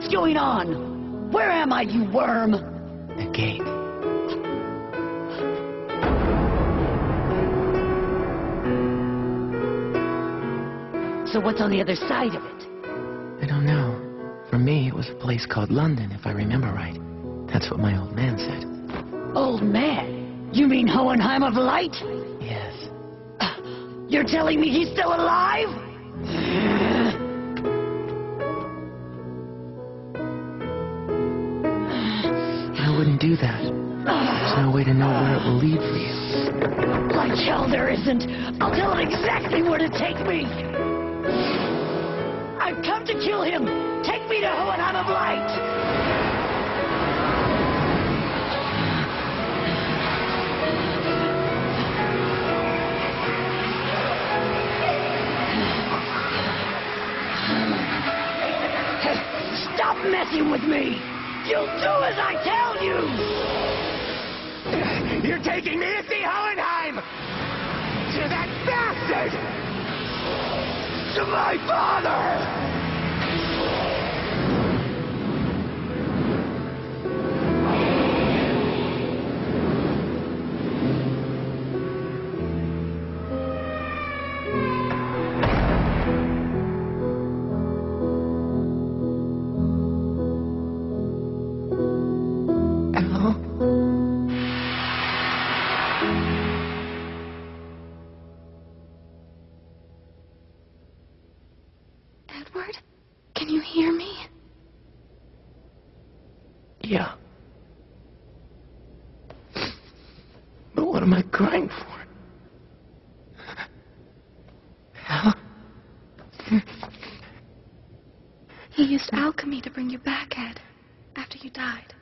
What's going on? Where am I, you worm? The gate. So what's on the other side of it? I don't know. For me, it was a place called London, if I remember right. That's what my old man said. Old man? You mean Hohenheim of Light? Yes. You're telling me he's still alive? Wouldn't do that. There's no way to know where it will lead for you. Like hell there isn't. I'll tell him exactly where to take me. I've come to kill him. Take me to Hohenheim of Light. Hey, stop messing with me. You'll do as I tell you! You're taking me to see Hohenheim! To that bastard! To my father! Edward, can you hear me? Yeah. But what am I crying for? Hell? He used alchemy to bring you back, Ed, after you died.